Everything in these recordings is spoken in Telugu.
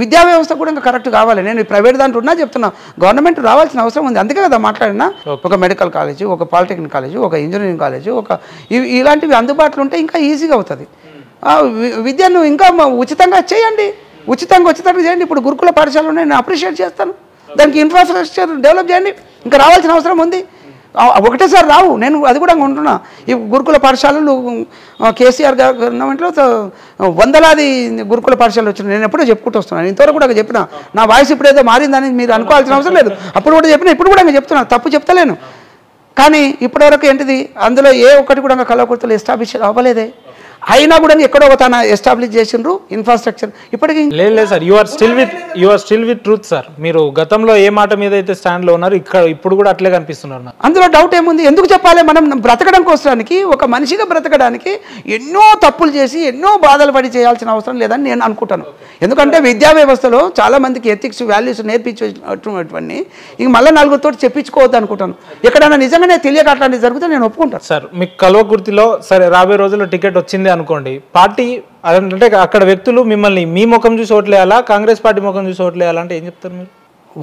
విద్యా వ్యవస్థ కూడా ఇంకా కరెక్ట్ కావాలి. నేను ప్రైవేట్ దాంట్లో ఉన్నా చెప్తున్నా, గవర్నమెంట్ రావాల్సిన అవసరం ఉంది. అందుకే కదా మాట్లాడినా, ఒక మెడికల్ కాలేజ్, ఒక పాలిటెక్నిక్ కాలేజ్, ఒక ఇంజనీరింగ్ కాలేజ్, ఒక ఇలాంటివి అందుబాటులో ఉంటే ఇంకా ఈజీగా అవుతుంది. విద్యను ఇంకా ఉచితంగా చేయండి, ఉచితంగా చేయండి. ఇప్పుడు గురుకుల పాఠశాలను నేను అప్రిషియేట్ చేస్తాను. దానికి ఇన్ఫ్రాస్ట్రక్చర్ డెవలప్ చేయండి, ఇంకా రావాల్సిన అవసరం ఉంది. ఒకటేసారి రావు, నేను అది కూడా ఉంటున్నా. ఈ గురుకుల పాఠశాలలు కేసీఆర్ గవర్నమెంట్లో వందలాది గురుకుల పాఠశాలలు వచ్చినాయి. నేను ఎప్పుడో చెప్పుకుంటూ వస్తున్నాను, ఇంతవరకు కూడా చెప్పిన. నా వాయిస్ ఇప్పుడేదో మారిందని మీరు అనుకోవాల్సిన అవసరం లేదు. అప్పుడు కూడా చెప్పిన, ఇప్పుడు కూడా చెప్తున్నాను, తప్పు చెప్తలేను. కానీ ఇప్పటివరకు ఏంటిది, అందులో ఏ ఒక్కటి కూడా కళాకృతులు ఎస్టాబ్లిష్ అవ్వలేదే. అయినా కూడా ఎక్కడో తన ఎస్టాబ్లిష్ చేసిండ్రు ఇన్ఫ్రాస్ట్రక్చర్. ఇప్పటికీ లేదు sir, you are still with truth sir. మీరు గతంలో ఏ మాట మీద అయితే స్టాండ్లో ఉన్నారు, ఇక్కడ ఇప్పుడు కూడా అట్లే కనిపిస్తున్నారు. అందులో డౌట్ ఏముంది, ఎందుకు చెప్పాలి. మనం బ్రతకడం కోసానికి, ఒక మనిషిగా బ్రతకడానికి ఎన్నో తప్పులు చేసి ఎన్నో బాధలు పడి చేయాల్సిన అవసరం లేదని నేను అనుకుంటాను. ఎందుకంటే విద్యా వ్యవస్థలో చాలా మందికి ఎథిక్స్ వాల్యూస్ నేర్పించేటువంటి ఇంక మళ్ళీ నాలుగుతో చెప్పించుకోవద్దు అనుకుంటాను. ఎక్కడైనా నిజంగానే తెలియక అట్లాంటివి జరిగితే నేను ఒప్పుకుంటాను సార్. మీకు కల్వకుర్తిలో సరే రాబోయే రోజుల్లో టికెట్ వచ్చింది అనుకోండి, పార్టీ అంటే అక్కడ వ్యక్తులు మిమ్మల్ని మీ ముఖం చూసి ఓట్లేయాలా, కాంగ్రెస్ పార్టీ ముఖం చూసి ఓట్లేయాలంటే ఏం చెప్తారు మీరు?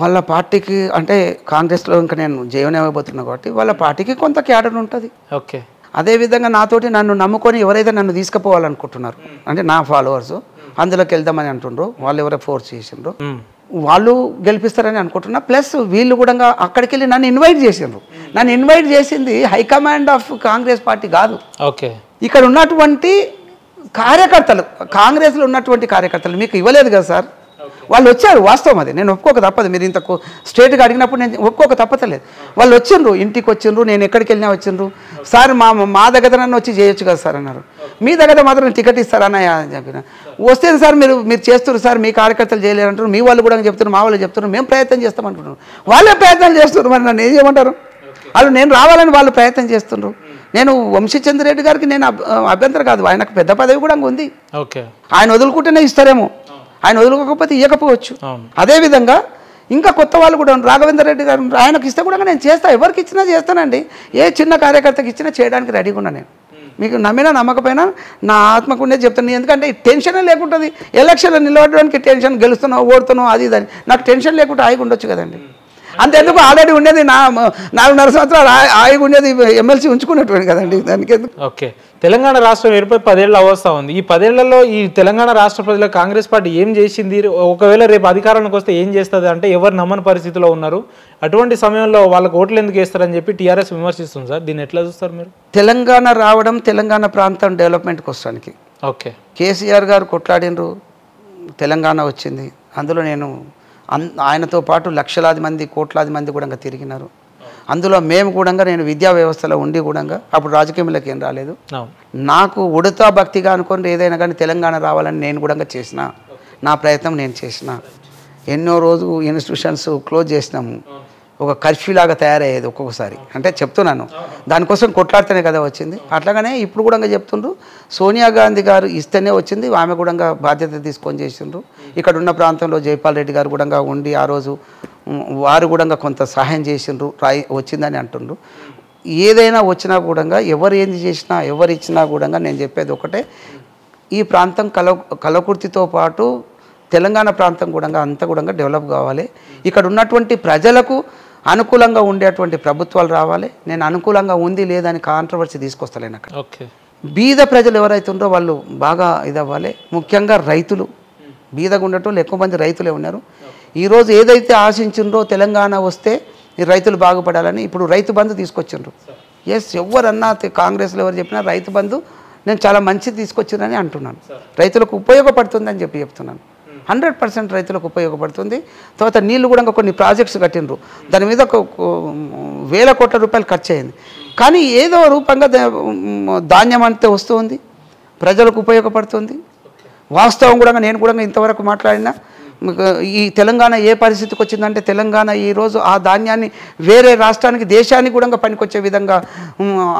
వాళ్ళ పార్టీకి అంటే కాంగ్రెస్లో ఇంకా నేను జైన్ అవ్వబోతున్నా కాబట్టి వాళ్ళ పార్టీకి కొంత క్యాడర్ ఉంటుంది. ఓకే, అదేవిధంగా నాతోటి నన్ను నమ్ముకొని ఎవరైతే నన్ను తీసుకుపోవాలనుకుంటున్నారు అంటే నా ఫాలోవర్స్, అందులోకి వెళ్దామని అంటుండ్రు. వాళ్ళు ఎవరో ఫోర్స్ చేసిండ్రు, వాళ్ళు గెలిపిస్తారని అనుకుంటున్నా. ప్లస్ వీళ్ళు కూడా అక్కడికి వెళ్ళి నన్ను ఇన్వైట్ చేసింది హైకమాండ్ ఆఫ్ కాంగ్రెస్ పార్టీ కాదు. ఓకే, ఇక్కడ ఉన్నటువంటి కార్యకర్తలు, కాంగ్రెస్లో ఉన్నటువంటి కార్యకర్తలు మీకు ఇవ్వలేదు కదా సార్. వాళ్ళు వచ్చారు, వాస్తవం అది నేను ఒప్పుకోక తప్పదు. మీరు ఇంత స్ట్రేట్గా అడిగినప్పుడు నేను ఒప్పుకోక తప్పతలేదు. వాళ్ళు వచ్చిండ్రు, ఇంటికి వచ్చిండ్రు, నేను ఎక్కడికి వెళ్ళినా వచ్చిండ్రు. సార్ మా దగ్గర నన్ను వచ్చి చేయొచ్చు కదా సార్ అన్నారు. మీ దగ్గర మాత్రం టికెట్ ఇస్తారన్నాయా అని చెప్పిన, వస్తే సార్ మీరు చేస్తున్నారు సార్, మీ కార్యకర్తలు చేయలేరంటారు, మీ వాళ్ళు కూడా చెప్తున్నారు, మా వాళ్ళు చెప్తున్నారు, మేము ప్రయత్నం చేస్తామంటున్నారు. వాళ్ళే ప్రయత్నం చేస్తున్నారు, మరి నన్ను ఏం చేయమంటారు. వాళ్ళు నేను రావాలని వాళ్ళు ప్రయత్నం చేస్తున్నారు. నేను వంశీచంద్ర రెడ్డి గారికి నేను అభ్యంతరం కాదు, ఆయనకు పెద్ద పదవి కూడా ఉంది. ఓకే, ఆయన వదులుకుంటేనే ఇస్తారేమో, ఆయన వదులుకోకపోతే ఇవ్వకపోవచ్చు. అదేవిధంగా ఇంకా కొత్త వాళ్ళు కూడా రాఘవేంద్ర రెడ్డి గారు, ఆయనకు ఇస్తే కూడా నేను చేస్తాను. ఎవరికి ఇచ్చినా చేస్తానండి, ఏ చిన్న కార్యకర్తకి ఇచ్చినా చేయడానికి రెడీగా ఉన్నా. నేను మీకు నమ్మినా నమ్మకపోయినా నా ఆత్మకు ఉండేది చెప్తాను. ఎందుకంటే టెన్షన్ లేకుంటుంది, ఎలక్షన్లో నిలబడడానికి టెన్షన్, గెలుస్తున్నావు ఓడుతున్నావు అది ఇది అని. నాకు టెన్షన్ లేకుండా హాయిగా ఉండొచ్చు కదండి. అంతేందుకు ఆల్రెడీ ఉండేది, నా 4.5 సంవత్సరాలు ఆగి ఉండేది, ఎమ్మెల్సీ ఉంచుకున్నటువంటి కదండి దానికి. ఓకే, తెలంగాణ రాష్ట్రం ఏర్పడి 10 ఏళ్ళ అవస్థ ఉంది. ఈ 10 ఏళ్లలో ఈ తెలంగాణ రాష్ట్ర ప్రజల కాంగ్రెస్ పార్టీ ఏం చేసింది, ఒకవేళ రేపు అధికారానికి వస్తే ఏం చేస్తుంది అంటే ఎవరు నమ్మని పరిస్థితిలో ఉన్నారు. అటువంటి సమయంలో వాళ్ళకు ఓట్లు ఎందుకు వేస్తారని చెప్పి టీఆర్ఎస్ విమర్శిస్తుంది సార్. దీన్ని ఎట్లా చూస్తారు మీరు? తెలంగాణ రావడం తెలంగాణ ప్రాంతం డెవలప్మెంట్ కోసానికి. ఓకే, కేసీఆర్ గారు కొట్లాడినరు, తెలంగాణ వచ్చింది. అందులో నేను ఆయనతో పాటు లక్షలాది మంది కోట్లాది మంది కూడా తిరిగినారు. అందులో మేము కూడా నేను విద్యా వ్యవస్థలో ఉండి కూడా అప్పుడు రాజకీయంలోకి ఏం రాలేదు. నాకు ఉడతా భక్తిగా అనుకుని ఏదైనా కానీ తెలంగాణ రావాలని నేను కూడా చేసిన, నా ప్రయత్నం నేను చేసిన. ఎన్నో రోజు ఇన్స్టిట్యూషన్స్ క్లోజ్ చేసినాము, ఒక కర్ఫ్యూలాగా తయారయ్యేది ఒక్కొక్కసారి. అంటే చెప్తున్నాను, దానికోసం కొట్లాడితేనే కదా వచ్చింది. అట్లాగనే ఇప్పుడు కూడా చెప్తుండ్రు, సోనియా గాంధీ గారు ఇస్తేనే వచ్చింది, ఆమె కూడా బాధ్యత తీసుకొని చేసిండ్రు. ఇక్కడ ఉన్న ప్రాంతంలో జైపాల్ రెడ్డి గారు కూడా ఉండి ఆ రోజు వారు కూడా కొంత సహాయం చేసిండ్రు, వచ్చిందని అంటుండ్రు. ఏదైనా వచ్చినా కూడా ఎవరు ఏంది చేసినా ఎవరు ఇచ్చినా కూడా నేను చెప్పేది ఒకటే, ఈ ప్రాంతం కలకుర్తితో పాటు తెలంగాణ ప్రాంతం కూడా అంతా కూడా డెవలప్ కావాలి. ఇక్కడ ఉన్నటువంటి ప్రజలకు అనుకూలంగా ఉండేటువంటి ప్రభుత్వాలు రావాలి. నేను అనుకూలంగా ఉంది లేదని కాంట్రవర్సీ తీసుకొస్తలేను అక్కడ. ఓకే, బీద ప్రజలు ఎవరైతే ఉందో వాళ్ళు బాగా ఇదవ్వాలి, ముఖ్యంగా రైతులు. బీదగా ఉండటం ఎక్కువ మంది రైతులే ఉన్నారు. ఈరోజు ఏదైతే ఆశించిండ్రో తెలంగాణ వస్తే ఈ రైతులు బాగుపడాలని ఇప్పుడు రైతు బంధు తీసుకొచ్చిండ్రు. ఎస్, ఎవరన్నా కాంగ్రెస్లో ఎవరు చెప్పినా రైతు బంధు నేను చాలా మంచిది తీసుకొచ్చిందని అంటున్నాను. రైతులకు ఉపయోగపడుతుందని చెప్తున్నాను. 100% రైతులకు ఉపయోగపడుతుంది. తర్వాత నీళ్ళు కూడా కొన్ని ప్రాజెక్ట్స్ కట్టినరు, దాని మీద 1,000 కోట్ల రూపాయలు ఖర్చు అయింది. కానీ ఏదో రూపంగా ధాన్యం అంతే వస్తుంది, ప్రజలకు ఉపయోగపడుతుంది. వాస్తవం కూడా నేను కూడా ఇంతవరకు మాట్లాడినా, ఈ తెలంగాణ ఏ పరిస్థితికి వచ్చిందంటే తెలంగాణ ఈరోజు ఆ ధాన్యాన్ని వేరే రాష్ట్రానికి దేశానికి కూడా పనికొచ్చే విధంగా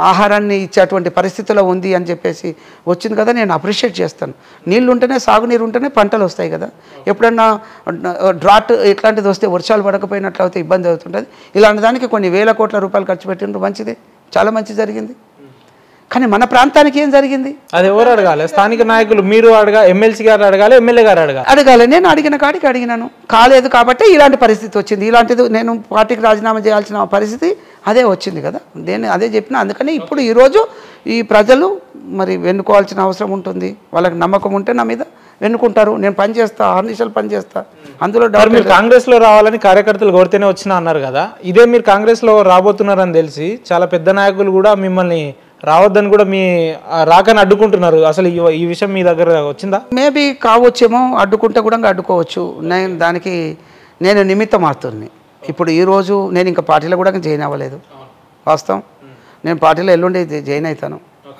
ఆహారాన్ని ఇచ్చేటువంటి పరిస్థితిలో ఉంది అని చెప్పేసి వచ్చింది కదా. నేను అప్రిషియేట్ చేస్తాను. నీళ్ళు ఉంటేనే, సాగునీరు ఉంటేనే పంటలు వస్తాయి కదా. ఎప్పుడన్నా డ్రాట్ ఇట్లాంటిది వస్తే, వర్షాలు పడకపోయినట్లు అయితే ఇబ్బంది అవుతుంటుంది. ఇలాంటి దానికి కొన్ని 1,000 కోట్ల రూపాయలు ఖర్చు పెట్టినప్పుడు మంచిది, చాలా మంచి జరిగింది. కానీ మన ప్రాంతానికి ఏం జరిగింది అది ఎవరు అడగాలి? స్థానిక నాయకులు మీరు అడగాలి, ఎమ్మెల్సీ గారు అడగాలి, ఎమ్మెల్యే గారు అడగాలి. నేను అడిగిన కాడికి అడిగినాను, కాలేదు కాబట్టి ఇలాంటి పరిస్థితి వచ్చింది. ఇలాంటిది నేను పార్టీకి రాజీనామా చేయాల్సిన పరిస్థితి అదే వచ్చింది కదా. నేను అదే చెప్పిన. అందుకని ఇప్పుడు ఈరోజు ఈ ప్రజలు మరి వెన్నుకోవాల్సిన అవసరం ఉంటుంది. వాళ్ళకి నమ్మకం ఉంటే నా మీద వెన్నుకుంటారు. నేను పనిచేస్తా, ఆర్నిషాలు పనిచేస్తా. అందులో మీరు కాంగ్రెస్లో రావాలని కార్యకర్తలు కోరితేనే వచ్చినా అన్నారు కదా. ఇదే మీరు కాంగ్రెస్లో రాబోతున్నారని తెలిసి చాలా పెద్ద నాయకులు కూడా మిమ్మల్ని రావద్దని కూడా మీ రాకని అడ్డుకుంటున్నారు. అసలు ఈ విషయం మీ దగ్గర వచ్చిందా? మేబీ కావచ్చేమో, అడ్డుకుంటే కూడా అడ్డుకోవచ్చు. నేను దానికి నేను నిమిత్తం మారుతుంది. ఇప్పుడు ఈరోజు నేను ఇంకా పార్టీలో కూడా జాయిన్ అవ్వలేదు. వాస్తవం నేను పార్టీలో ఎల్లుండి జాయిన్ అవుతాను.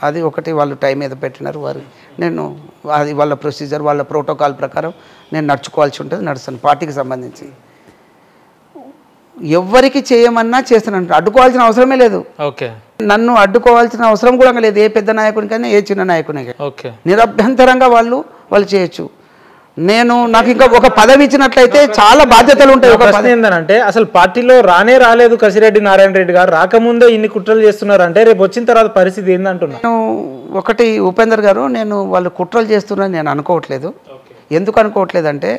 అది ఒకటి వాళ్ళు టైం ఏదో పెట్టినారు వారు. నేను అది వాళ్ళ ప్రొసీజర్, వాళ్ళ ప్రోటోకాల్ ప్రకారం నేను నడుచుకోవాల్సి ఉంటుంది, నడుస్తాను. పార్టీకి సంబంధించి ఎవరికి చేయమన్నా చేస్తానంటారు. అడ్డుకోవాల్సిన అవసరమే లేదు. ఓకే, నన్ను అడ్డుకోవాల్సిన అవసరం కూడా లేదు. ఏ పెద్ద నాయకునికైనా, ఏ చిన్న నాయకునికి నిరభ్యంతరంగా వాళ్ళు చేయొచ్చు. నేను నాకు ఇంకా ఒక పదవి ఇచ్చినట్లయితే చాలా బాధ్యతలు ఉంటాయి. ఒక పదవి ఏంటంటే అసలు పార్టీలో రానే రాలేదు. కసిరెడ్డి నారాయణ రెడ్డి గారు రాకముందే ఇన్ని కుట్రలు చేస్తున్నారు అంటే రేపు వచ్చిన తర్వాత పరిస్థితి ఏంటంటున్నాను. నేను ఒకటి ఉపేందర్ గారు, నేను వాళ్ళు కుట్రలు చేస్తున్నారని నేను అనుకోవట్లేదు. ఎందుకు అనుకోవట్లేదు అంటే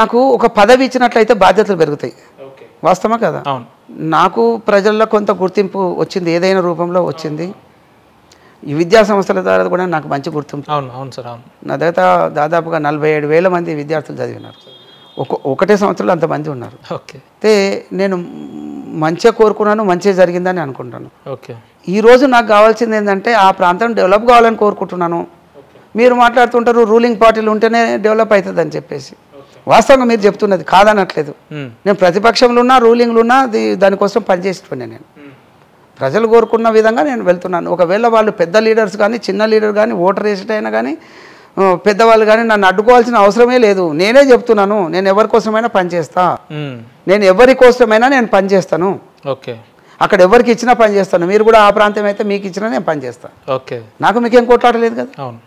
నాకు ఒక పదవి ఇచ్చినట్లయితే బాధ్యతలు పెరుగుతాయి. వాస్తవమా కదా? నాకు ప్రజల్లో కొంత గుర్తింపు వచ్చింది, ఏదైనా రూపంలో వచ్చింది. ఈ విద్యా సంస్థల ద్వారా కూడా నాకు మంచి గుర్తింపు. నా దగ్గర దాదాపుగా 47,000 మంది విద్యార్థులు చదివినారు. ఒకటే సంవత్సరంలో అంతమంది ఉన్నారు. అయితే నేను మంచిగా కోరుకున్నాను, మంచిగా జరిగిందని అనుకుంటాను. ఈరోజు నాకు కావాల్సింది ఏంటంటే ఆ ప్రాంతం డెవలప్ కావాలని కోరుకుంటున్నాను. మీరు మాట్లాడుతుంటారు రూలింగ్ పార్టీలు ఉంటేనే డెవలప్ అవుతుంది అని చెప్పేసి. వాస్తవంగా మీరు చెప్తున్నది కాదనట్లేదు. నేను ప్రతిపక్షంలో ఉన్నా, రూలింగ్లు ఉన్నా దానికోసం పనిచేసిపోయినా నేను ప్రజలు కోరుకున్న విధంగా నేను వెళ్తున్నాను. ఒకవేళ వాళ్ళు పెద్ద లీడర్స్ కానీ, చిన్న లీడర్ కానీ, ఓటర్ రేసిడ్ అయినా కానీ, పెద్దవాళ్ళు కానీ నన్ను అడ్డుకోవాల్సిన అవసరమే లేదు. నేనే చెప్తున్నాను, నేను ఎవరి కోసమైనా పనిచేస్తా. నేను ఎవరి కోసమైనా నేను పనిచేస్తాను. ఓకే, అక్కడ ఎవరికి ఇచ్చినా పనిచేస్తాను. మీరు కూడా ఆ ప్రాంతం అయితే మీకు ఇచ్చినా నేను పనిచేస్తాను. ఓకే, నాకు మీకేం కొట్లాడలేదు కదా. అవును,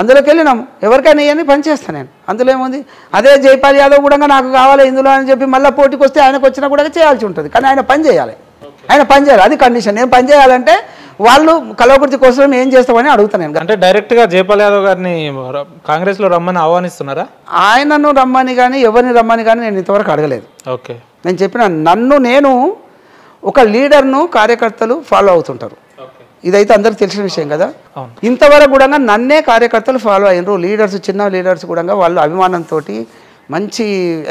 అందులోకి వెళ్ళినాము. ఎవరికైనా ఇవన్నీ పనిచేస్తాను నేను. అందులో ఏముంది? అదే జైపాల్ యాదవ్ కూడా నాకు కావాలి ఇందులో అని చెప్పి మళ్ళీ పోటీకి వస్తే ఆయనకు వచ్చినా కూడా చేయాల్సి ఉంటుంది. కానీ ఆయన పని చేయాలి, ఆయన పని చేయాలి. అది కండిషన్. నేను పని చేయాలంటే వాళ్ళు కలవకృతి కోసం ఏం చేస్తామని అడుగుతాను నేను. అంటే డైరెక్ట్గా జైపాల్ యాదవ్ గారిని కాంగ్రెస్లో రమ్మని ఆహ్వానిస్తున్నారా? ఆయనను రమ్మని కానీ, ఎవరిని రమ్మని కానీ నేను ఇంతవరకు అడగలేదు. ఓకే, నేను చెప్పిన నేను ఒక లీడర్ను కార్యకర్తలు ఫాలో అవుతుంటారు. ఇదైతే అందరికి తెలిసిన విషయం కదా. ఇంతవరకు కూడా నన్నే కార్యకర్తలు ఫాలో అయినరు. లీడర్స్, చిన్న లీడర్స్ కూడా వాళ్ళు అభిమానంతో, మంచి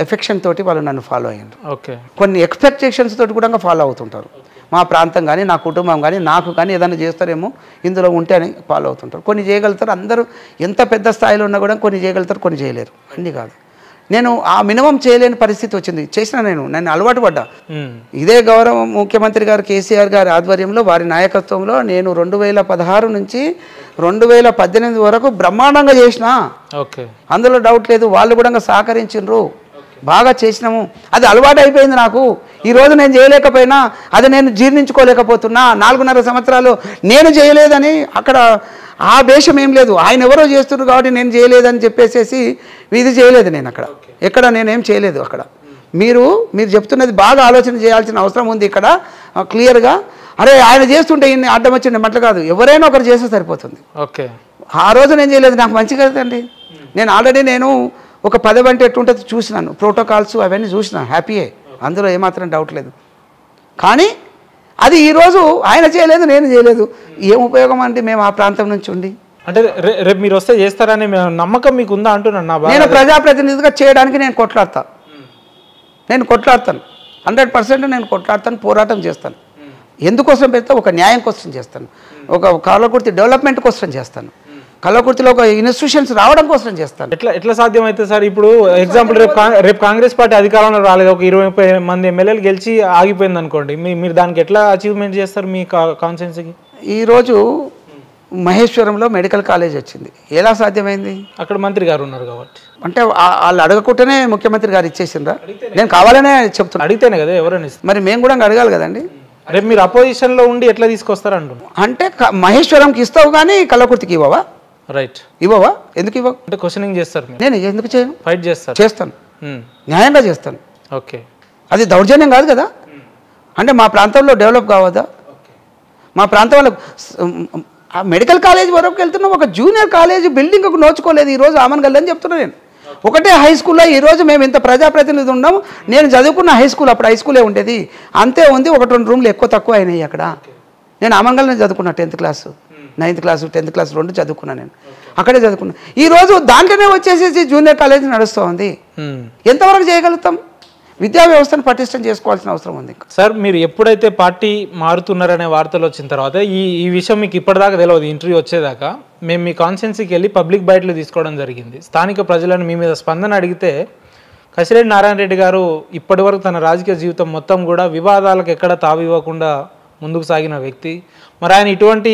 ఎఫెక్షన్ తోటి వాళ్ళు నన్ను ఫాలో అయ్యారు. ఓకే, కొన్ని ఎక్స్పెక్టేషన్స్ తోటి కూడా ఫాలో అవుతుంటారు. మా ప్రాంతం కానీ, నా కుటుంబం కానీ, నాకు కానీ ఏదైనా చేస్తారేమో ఇందులో ఉంటే అని ఫాలో అవుతుంటారు. కొన్ని చేయగలుగుతారు. అందరూ ఎంత పెద్ద స్థాయిలో ఉన్నా కూడా కొన్ని చేయగలుగుతారు, కొన్ని చేయలేరు. అన్నీ కాదు. నేను ఆ మినిమం చేయలేని పరిస్థితి వచ్చింది. చేసిన నేను అలవాటు పడ్డా. ఇదే గౌరవ ముఖ్యమంత్రి గారు కేసీఆర్ గారి ఆధ్వర్యంలో, వారి నాయకత్వంలో నేను 2016 నుంచి 2018 వరకు బ్రహ్మాండంగా చేసిన. అందులో డౌట్ లేదు. వాళ్ళు కూడా సహకరించారు, బాగా చేసినాము. అది అలవాటు అయిపోయింది నాకు. ఈరోజు నేను చేయలేకపోయినా అది నేను జీర్ణించుకోలేకపోతున్నా. 4.5 సంవత్సరాలు నేను చేయలేదని అక్కడ ఆ భేషం ఏం లేదు. ఆయన ఎవరో చేస్తున్నారు కాబట్టి నేను చేయలేదని చెప్పేసేసి ఇది చేయలేదు. నేను అక్కడ ఎక్కడ నేనేం చేయలేదు. అక్కడ మీరు చెప్తున్నది బాగా ఆలోచన చేయాల్సిన అవసరం ఉంది. ఇక్కడ క్లియర్గా అరే ఆయన చేస్తుంటే ఈయన అడ్డం వచ్చిండే మట్ల కాదు, ఎవరైనా ఒకరు చేస్తే సరిపోతుంది. ఓకే, ఆ రోజు నేను చేయలేదు, నాకు మంచిగా కదండి. నేను ఆల్రెడీ ఒక 10 అంటే ఎట్టుంటుందో చూసినాను. ప్రోటోకాల్స్ అవన్నీ చూసినాను. హ్యాపీయే, అందులో ఏమాత్రం డౌట్ లేదు. కానీ అది ఈరోజు ఆయన చేయలేదు, నేను చేయలేదు. ఏం ఉపయోగం అంటే మేము ఆ ప్రాంతం నుంచి ఉండి అంటే రేపు మీరు వస్తే చేస్తారని నమ్మకం మీకు ఉందా అంటున్నాను. నేను ప్రజాప్రతినిధిగా చేయడానికి నేను కొట్లాడతాను. 100% నేను కొట్లాడతాను, పోరాటం చేస్తాను. ఎందుకోసం పెడితే ఒక న్యాయం కోసం చేస్తాను, ఒక కలకుర్తి డెవలప్మెంట్ కోసం చేస్తాను, కలకుర్తిలో ఒక ఇన్స్టిట్యూషన్స్ రావడం కోసం చేస్తాను. ఎట్లా సాధ్యమైతే సార్? ఇప్పుడు ఎగ్జాంపుల్ రేపు కాంగ్రెస్ పార్టీ అధికారంలో రాలేదు, ఒక 20-30 మంది ఎమ్మెల్యేలు గెలిచి ఆగిపోయింది అనుకోండి, మీరు దానికి ఎట్లా అచీవ్మెంట్ చేస్తారు మీ కాన్స్టిట్యున్సీకి? ఈరోజు మహేశ్వరంలో మెడికల్ కాలేజ్ వచ్చింది. ఎలా సాధ్యమైంది? అక్కడ మంత్రి గారు ఉన్నారు కాబట్టి. అంటే వాళ్ళు అడగకుండానే ముఖ్యమంత్రి గారు ఇచ్చేసిండ్రా? నేను కావాలనే చెప్తున్నా. అడిగితేనే కదా ఎవరైనా. మరి మేము కూడా అడగాలి కదండి. రేపు మీరు అపోజిషన్లో ఉండి ఎట్లా తీసుకొస్తారు అంటున్నాను. అంటే మహేశ్వరంకి ఇస్తావు కానీ కలకుర్తికి ఇవ్వవా? రైట్, ఇవ్వవా? ఎందుకు ఇవ్వ అంటే క్వశ్చనింగ్ చేస్తారు. నేను ఎందుకు చేయను? ఫైట్ చేస్తాను, చేస్తాను, న్యాయంగా చేస్తాను. ఓకే, అది దౌర్జన్యం కాదు కదా. అంటే మా ప్రాంతంలో డెవలప్ కావద్దా? మా ప్రాంతం వాళ్ళకు ఆ మెడికల్ కాలేజ్ వరకు వెళ్తున్నాం, ఒక జూనియర్ కాలేజ్ బిల్డింగ్ కు నోచుకోలేదు ఈ రోజు ఆమనగల్ అని చెప్తున్నా నేను. ఒకటే హై స్కూల్లో ఈరోజు మేము ఇంత ప్రజాప్రతినిధులు ఉన్నాం. నేను చదువుకున్న హై స్కూల్ అప్పుడు హై స్కూలే ఉండేది, అంతే ఉంది, ఒకటి రెండు రూమ్లు ఎక్కువ తక్కువ అయినాయి అక్కడ. నేను ఆమనగల్నే చదువుకున్నా, 10th class 9th class 10th class రెండు చదువుకున్నా నేను, అక్కడే చదువుకున్నా. ఈరోజు దాంట్లోనే వచ్చేసేసి జూనియర్ కాలేజ్ నడుస్తూ ఉంది. ఎంతవరకు చేయగలుగుతాం? విద్యా వ్యవస్థను పటిష్టం చేసుకోవాల్సిన అవసరం ఉంది. సార్, మీరు ఎప్పుడైతే పార్టీ మారుతున్నారనే వార్తలు వచ్చిన తర్వాత ఈ విషయం మీకు ఇప్పటిదాకా తెలియదు, ఇంటర్వ్యూ వచ్చేదాకా మేము మీ కాన్స్టిట్యున్సీకి వెళ్ళి పబ్లిక్ బైట్లు తీసుకోవడం జరిగింది. స్థానిక ప్రజలను మీ మీద స్పందన అడిగితే కసిరెడ్డి నారాయణ రెడ్డి గారు ఇప్పటివరకు తన రాజకీయ జీవితం మొత్తం కూడా వివాదాలకు ఎక్కడ తావివ్వకుండా ముందుకు సాగిన వ్యక్తి. మరి ఆయన ఇటువంటి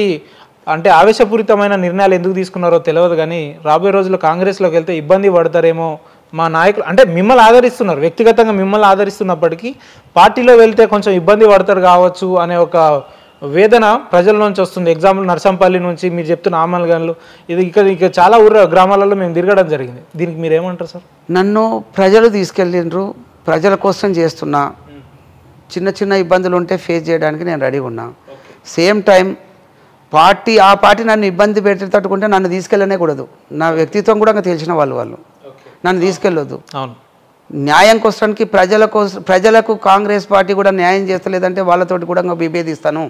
అంటే ఆవేశపూరితమైన నిర్ణయాలు ఎందుకు తీసుకున్నారో తెలియదు, కానీ రాబోయే రోజుల్లో కాంగ్రెస్లోకి వెళ్తే ఇబ్బంది పడతారేమో మా నాయకులు అంటే. మిమ్మల్ని ఆదరిస్తున్నారు, వ్యక్తిగతంగా మిమ్మల్ని ఆదరిస్తున్నప్పటికీ పార్టీలో వెళ్తే కొంచెం ఇబ్బంది పడతారు కావచ్చు అనే ఒక వేదన ప్రజల నుంచి వస్తుంది. ఎగ్జాంపుల్ నర్సంపల్లి నుంచి మీరు చెప్తున్న ఆమల్గన్లు, ఇది ఇక చాలా ఊరు గ్రామాలలో మేము తిరగడం జరిగింది. దీనికి మీరు ఏమంటారు సార్? నన్ను ప్రజలు తీసుకెళ్ళిండ్రు, ప్రజల కోసం చేస్తున్నా. చిన్న చిన్న ఇబ్బందులు ఉంటే ఫేస్ చేయడానికి నేను రెడీగా ఉన్నా. సేమ్ టైం పార్టీ పార్టీ నన్ను ఇబ్బంది పెట్టి తట్టుకుంటే నన్ను తీసుకెళ్ళనే కూడదు. నా వ్యక్తిత్వం కూడా తెలిసిన వాళ్ళు నన్ను తీసుకెళ్ళొద్దు. న్యాయం కోసానికి ప్రజలకు కాంగ్రెస్ పార్టీ కూడా న్యాయం చేస్తలేదంటే వాళ్ళతోటి కూడా విభేదిస్తాను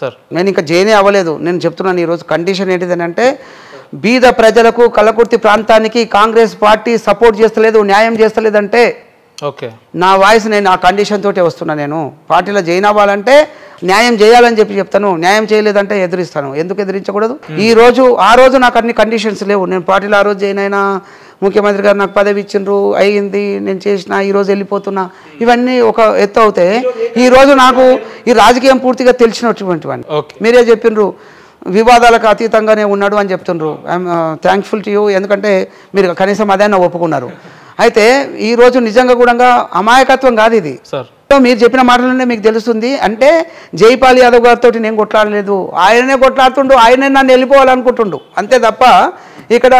సార్. నేను ఇంకా జైనే అవ్వలేదు. నేను చెప్తున్నాను ఈరోజు కండిషన్ ఏంటిదని అంటే, బీద ప్రజలకు, కలకుర్తి ప్రాంతానికి కాంగ్రెస్ పార్టీ సపోర్ట్ చేస్తలేదు, న్యాయం చేస్తలేదంటే ఓకే, నా వాయిస్ నేను ఆ కండిషన్ తోటే వస్తున్నా. నేను పార్టీలో జైన్ అవ్వాలంటే న్యాయం చేయాలని చెప్పి చెప్తాను, న్యాయం చేయలేదంటే ఎదురిస్తాను. ఎందుకు ఎదిరించకూడదు? ఈ రోజు ఆ రోజు నాకు అన్ని కండిషన్స్ లేవు. నేను పార్టీలో ఆ రోజు జైన్ అయినా, ముఖ్యమంత్రి గారు నాకు పదవి ఇచ్చిండ్రు, అయ్యింది, నేను చేసిన, ఈరోజు వెళ్ళిపోతున్నా, ఇవన్నీ ఒక ఎత్తు అవుతే ఈరోజు నాకు ఈ రాజకీయం పూర్తిగా తెలిసినటువంటివన్నీ. మీరే చెప్పిండ్రు వివాదాలకు అతీతంగానే ఉన్నాడు అని చెప్తుండ్రు. ఐఎమ్ థ్యాంక్ఫుల్ టు యూ, ఎందుకంటే మీరు కనీసం అదే నా ఒప్పుకున్నారు. అయితే ఈరోజు నిజంగా కూడా అమాయకత్వం కాదు ఇది. మీరు చెప్పిన మాటలనే మీకు తెలుస్తుంది. అంటే జైపాల్ యాదవ్ గారితో నేను కొట్లాడలేదు, ఆయననే కొట్లాడుతుండు, ఆయనే నన్ను వెళ్ళిపోవాలనుకుంటుండు, అంతే తప్ప ఇక్కడ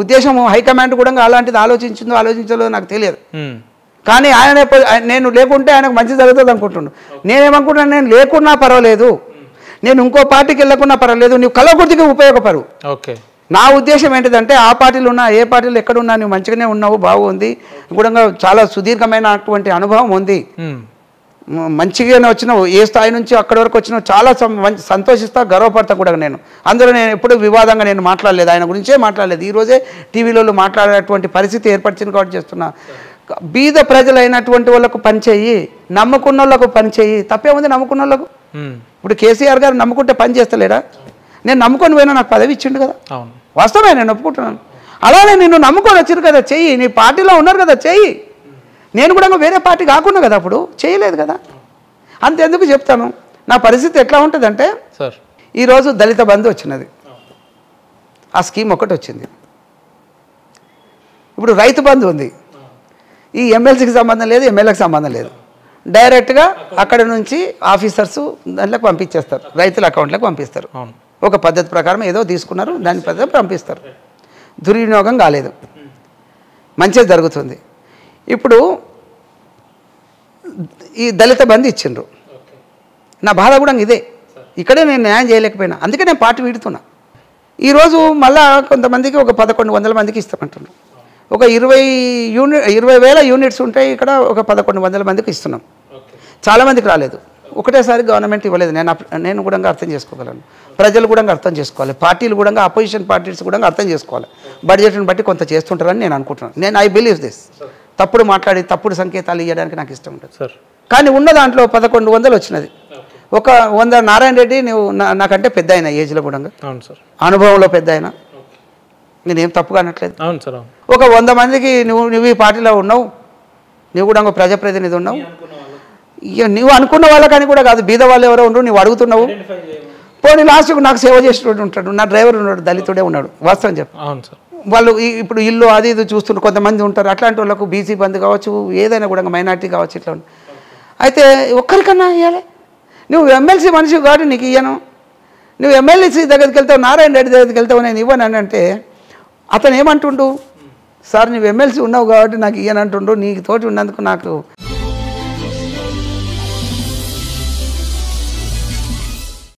ఉద్దేశం హైకమాండ్ కూడా అలాంటిది ఆలోచించిందో ఆలోచించలేదో నాకు తెలియదు. కానీ ఆయన నేను లేకుంటే ఆయనకు మంచి జరుగుతుంది అనుకుంటుండు. నేనేమనుకుంటున్నాను, నేను లేకున్నా పర్వాలేదు, నేను ఇంకో పార్టీకి వెళ్ళకున్నా పర్వాలేదు, నువ్వు కలకొద్దిగా ఉపయోగపడు. ఓకే, నా ఉద్దేశం ఏంటిదంటే ఆ పార్టీలు ఉన్నా, ఏ పార్టీలు ఎక్కడున్నా నువ్వు మంచిగానే ఉన్నావు, బాగుంది కూడా, చాలా సుదీర్ఘమైనటువంటి అనుభవం ఉంది, మంచిగానే వచ్చినావు, ఏ స్థాయి నుంచి అక్కడ వరకు వచ్చినావు, చాలా సంతోషిస్తా, గర్వపడతా కూడా. నేను అందులో నేను ఎప్పుడు వివాదంగా నేను మాట్లాడలేదు, ఆయన గురించే మాట్లాడలేదు. ఈరోజే టీవీలలో మాట్లాడేటువంటి పరిస్థితి ఏర్పరిచింది కాబట్టి చేస్తున్నా. బీద ప్రజలైనటువంటి వాళ్ళకు పనిచేయి, నమ్ముకున్న వాళ్ళకు పనిచేయి, తప్పే ఉంది నమ్ముకున్న వాళ్ళకు. ఇప్పుడు కేసీఆర్ గారు నమ్ముకుంటే పని చేస్తలేడా? నేను నమ్ముకొని పోయినా, నాకు పదవి ఇచ్చిండు కదా, వాస్తవమే, నేను ఒప్పుకుంటున్నాను. అలానే నిన్ను నమ్ముకొని వచ్చింది కదా, చెయ్యి, నీ పార్టీలో ఉన్నారు కదా, చెయ్యి. నేను కూడా వేరే పార్టీ కాకుండా కదా అప్పుడు చేయలేదు కదా. అంతెందుకు చెప్తాను, నా పరిస్థితి ఎట్లా ఉంటుంది అంటే, ఈరోజు దళిత బంధు వచ్చినది, ఆ స్కీమ్ ఒకటి వచ్చింది, ఇప్పుడు రైతు బంధు ఉంది. ఈ ఎమ్మెల్సీకి సంబంధం లేదు, ఎమ్మెల్యేకి సంబంధం లేదు, డైరెక్ట్గా అక్కడ నుంచి ఆఫీసర్స్ దాంట్లోకి పంపించేస్తారు, రైతుల అకౌంట్లోకి పంపిస్తారు. ఒక పద్ధతి ప్రకారం ఏదో తీసుకున్నారు, దాని పద్ధతి పంపిస్తారు, దుర్వినియోగం కాలేదు, మంచిగా జరుగుతుంది. ఇప్పుడు ఈ దళిత బంధు ఇచ్చిండ్రు. నా బాధ కూడా ఇదే, ఇక్కడే నేను న్యాయం చేయలేకపోయినా, అందుకే నేను పార్టీ వీడుతున్నా. ఈరోజు మళ్ళా కొంతమందికి ఒక 1100 మందికి ఇస్తామంటున్నాం. ఒక 20,000 యూనిట్స్ ఉంటాయి ఇక్కడ, ఒక 1100 మందికి ఇస్తున్నాం. చాలామందికి రాలేదు, ఒకటేసారి గవర్నమెంట్ ఇవ్వలేదు. నేను కూడా అర్థం చేసుకోగలను, ప్రజలు కూడా అర్థం చేసుకోవాలి, పార్టీలు కూడా, అపోజిషన్ పార్టీస్ కూడా అర్థం చేసుకోవాలి. బడ్జెట్ని బట్టి కొంత చేస్తుంటారని నేను అనుకుంటున్నాను. నేను ఐ బిలీవ్ దిస్. తప్పుడు మాట్లాడి తప్పుడు సంకేతాలు ఇవ్వడానికి నాకు ఇష్టం ఉంటుంది సార్. కానీ ఉన్న దాంట్లో 1100 వచ్చినది, ఒక 100 నారాయణ రెడ్డి, నువ్వు నాకంటే పెద్ద ఆయన ఏజ్లో కూడా, అనుభవంలో పెద్ద ఆయన, నేనేం తప్పుగా అనట్లేదు. ఒక 100 మందికి నువ్వు ఈ పార్టీలో ఉన్నావు, నువ్వు కూడా ప్రజాప్రతినిధి ఉన్నావు, నువ్వు అనుకున్న వాళ్ళకని కూడా కాదు, బీద వాళ్ళు ఎవరో ఉండరు, నువ్వు అడుగుతున్నావు. పోనీ లాస్ట్కు నాకు సేవ చేసేటోడు ఉంటాడు, నా డ్రైవర్ ఉన్నాడు, దళితుడే ఉన్నాడు, వాస్తవం చెప్పు. వాళ్ళు ఇప్పుడు ఇల్లు అది ఇది చూస్తున్నారు, కొంతమంది ఉంటారు. అట్లాంటి వాళ్ళకు బీసీ బంధు కావచ్చు, ఏదైనా కూడా, మైనార్టీ కావచ్చు, ఇట్లా ఉంది. అయితే ఒక్కరికన్నా ఇవ్వాలి. నువ్వు ఎమ్మెల్సీ మనిషి కాదు, నీకు ఇయ్యను, నువ్వు ఎమ్మెల్సీ దగ్గరికి వెళ్తావు, నారాయణ రెడ్డి దగ్గరికి వెళ్తావు, నేను ఇవ్వను అని అంటే అతను ఏమంటుండు, సార్ నువ్వు ఎమ్మెల్సీ ఉన్నావు కాబట్టి నాకు ఇయ్యను అంటుండు, నీకు తోటి ఉన్నందుకు నాకు